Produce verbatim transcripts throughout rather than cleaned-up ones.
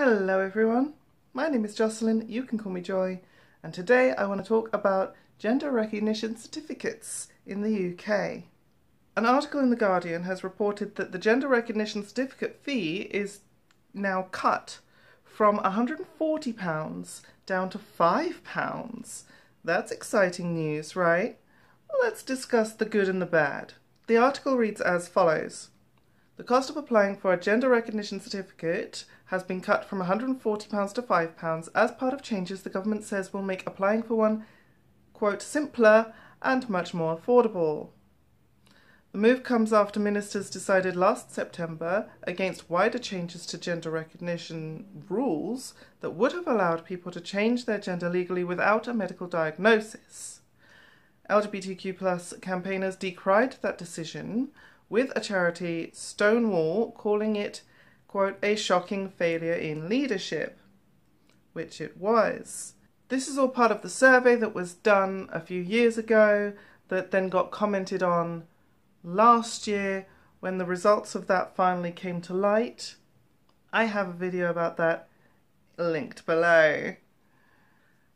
Hello everyone, my name is Jocelyn, you can call me Joy, and today I want to talk about gender recognition certificates in the U K. An article in The Guardian has reported that the gender recognition certificate fee is now cut from one hundred and forty pounds down to five pounds. That's exciting news, right? Let's discuss the good and the bad. The article reads as follows. The cost of applying for a gender recognition certificate has been cut from one hundred and forty pounds to five pounds as part of changes the government says will make applying for one, quote, simpler and much more affordable. The move comes after ministers decided last September against wider changes to gender recognition rules that would have allowed people to change their gender legally without a medical diagnosis. L G B T Q plus campaigners decried that decision, with a charity, Stonewall, calling it, quote, a shocking failure in leadership, which it was. This is all part of the survey that was done a few years ago that then got commented on last year when the results of that finally came to light. I have a video about that linked below.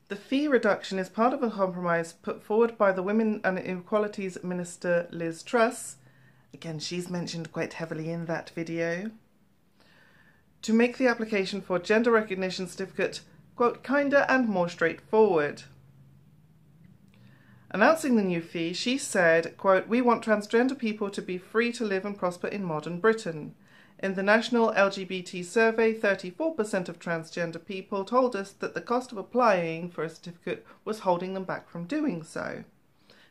The fee reduction is part of a compromise put forward by the Women and Equalities Minister, Liz Truss. Again, she's mentioned quite heavily in that video, to make the application for gender recognition certificate, quote, kinder and more straightforward. Announcing the new fee, she said, quote, we want transgender people to be free to live and prosper in modern Britain. In the National L G B T survey, thirty-four percent of transgender people told us that the cost of applying for a certificate was holding them back from doing so.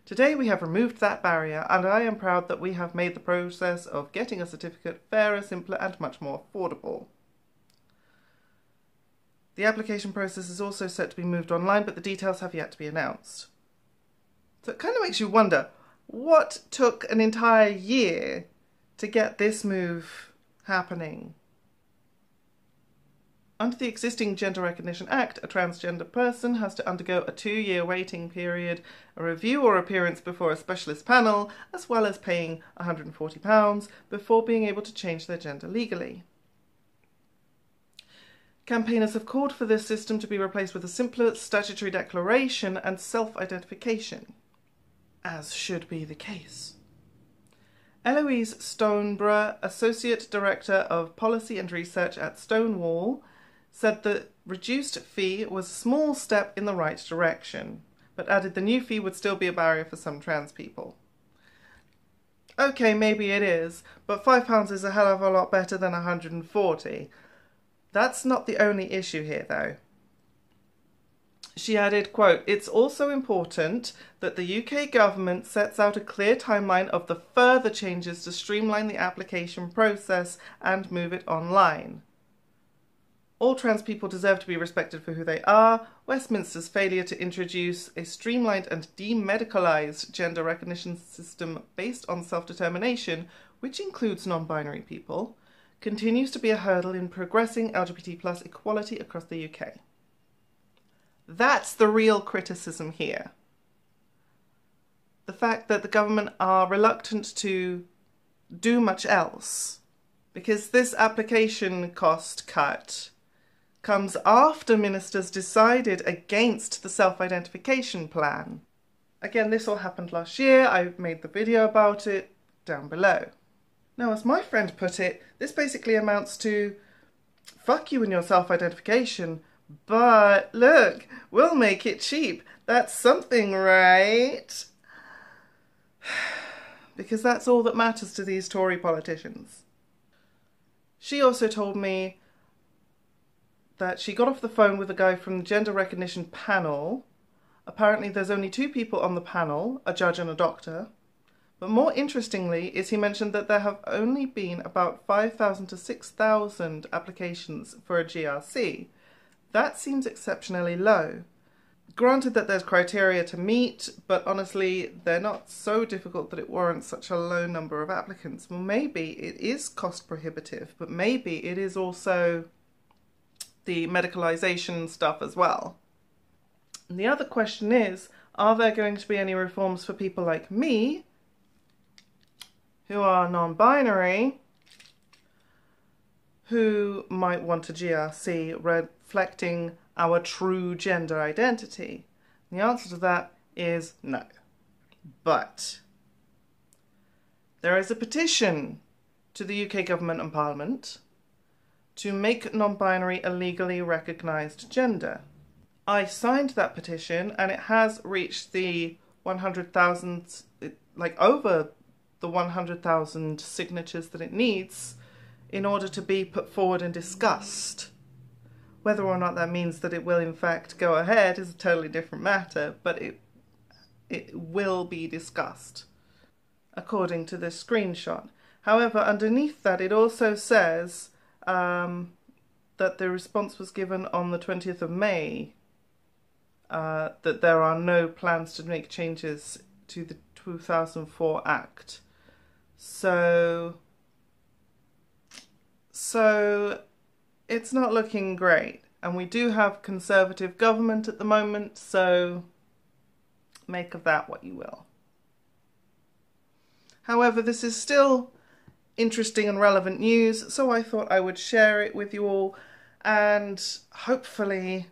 Today we have removed that barrier, and I am proud that we have made the process of getting a certificate fairer, simpler and much more affordable. The application process is also set to be moved online, but the details have yet to be announced. So it kind of makes you wonder, what took an entire year to get this move happening? Under the existing Gender Recognition Act, a transgender person has to undergo a two-year waiting period, a review or appearance before a specialist panel, as well as paying one hundred and forty pounds before being able to change their gender legally. Campaigners have called for this system to be replaced with a simpler statutory declaration and self-identification, as should be the case. Eloise Stonebrough, Associate Director of Policy and Research at Stonewall, said the reduced fee was a small step in the right direction, but added the new fee would still be a barrier for some trans people. Okay, maybe it is, but five pounds is a hell of a lot better than one hundred and forty. That's not the only issue here, though. She added, quote, it's also important that the U K government sets out a clear timeline of the further changes to streamline the application process and move it online. All trans people deserve to be respected for who they are. Westminster's failure to introduce a streamlined and demedicalised gender recognition system based on self-determination, which includes non-binary people, continues to be a hurdle in progressing L G B T plus equality across the U K. That's the real criticism here. The fact that the government are reluctant to do much else, because this application cost cut comes after ministers decided against the self-identification plan. Again, this all happened last year. I made the video about it down below. Now, as my friend put it, this basically amounts to fuck you and your self-identification, but look, we'll make it cheap. That's something, right? Because that's all that matters to these Tory politicians. She also told me that she got off the phone with a guy from the Gender Recognition panel. Apparently there's only two people on the panel, a judge and a doctor. But more interestingly is he mentioned that there have only been about five thousand to six thousand applications for a G R C. That seems exceptionally low. Granted that there's criteria to meet, but honestly they're not so difficult that it warrants such a low number of applicants. Well, maybe it is cost prohibitive, but maybe it is also the medicalisation stuff as well. And the other question is, are there going to be any reforms for people like me, who are non-binary, who might want a G R C reflecting our true gender identity? And the answer to that is no. But there is a petition to the U K government and parliament to make non-binary a legally recognised gender. I signed that petition, and it has reached the one hundred thousand, like over the one hundred thousand signatures that it needs in order to be put forward and discussed. Whether or not that means that it will in fact go ahead is a totally different matter, but it, it will be discussed, according to this screenshot. However, underneath that it also says um, that the response was given on the twentieth of May, uh, that there are no plans to make changes to the two thousand four Act. So, so it's not looking great, and we do have Conservative government at the moment, so make of that what you will. However, this is still interesting and relevant news, so I thought I would share it with you all, and hopefully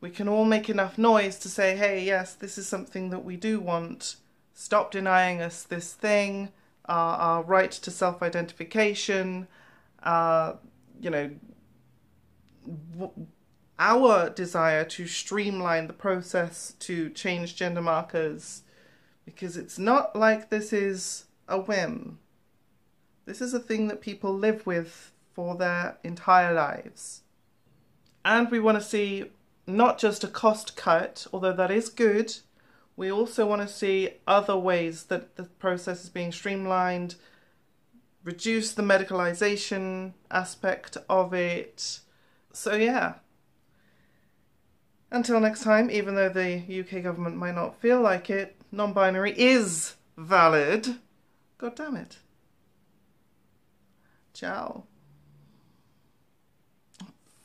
we can all make enough noise to say, hey, yes, this is something that we do want. Stop denying us this thing, uh, our right to self-identification, uh, you know, w our desire to streamline the process to change gender markers, because it's not like this is a whim. This is a thing that people live with for their entire lives. And we want to see not just a cost cut, although that is good. We also want to see other ways that the process is being streamlined, reduce the medicalization aspect of it. So yeah. Until next time, even though the U K government might not feel like it, non-binary is valid. God damn it. Ciao.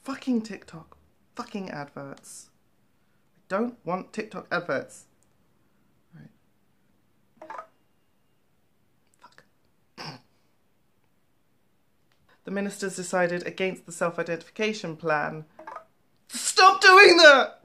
Fucking TikTok. Fucking adverts. I don't want TikTok adverts. Right. Fuck. The ministers decided against the self-identification plan. Stop doing that!